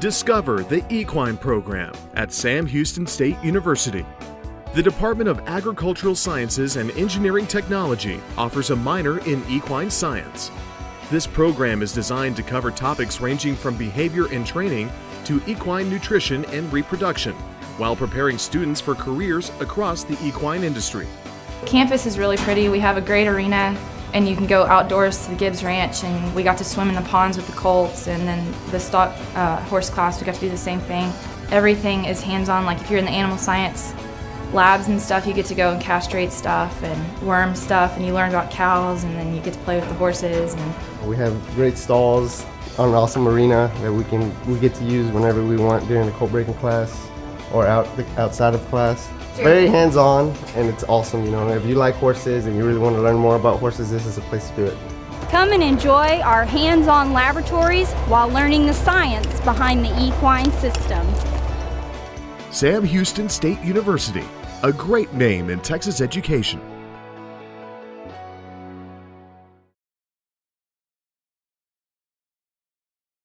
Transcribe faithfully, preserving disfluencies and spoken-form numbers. Discover the Equine Program at Sam Houston State University. The Department of Agricultural Sciences and Engineering Technology offers a minor in equine science. This program is designed to cover topics ranging from behavior and training to equine nutrition and reproduction, while preparing students for careers across the equine industry. Campus is really pretty. We have a great arena, and you can go outdoors to the Gibbs Ranch, and we got to swim in the ponds with the colts, and then the stock uh, horse class, we got to do the same thing. Everything is hands-on. Like if you're in the animal science labs and stuff, you get to go and castrate stuff and worm stuff, and you learn about cows, and then you get to play with the horses. And we have great stalls on an awesome arena that we can we get to use whenever we want during the colt breaking class or out the, outside of class. It's very hands-on, and it's awesome. You know, if you like horses and you really want to learn more about horses, this is a place to do it. Come and enjoy our hands-on laboratories while learning the science behind the equine system. Sam Houston State University, a great name in Texas education.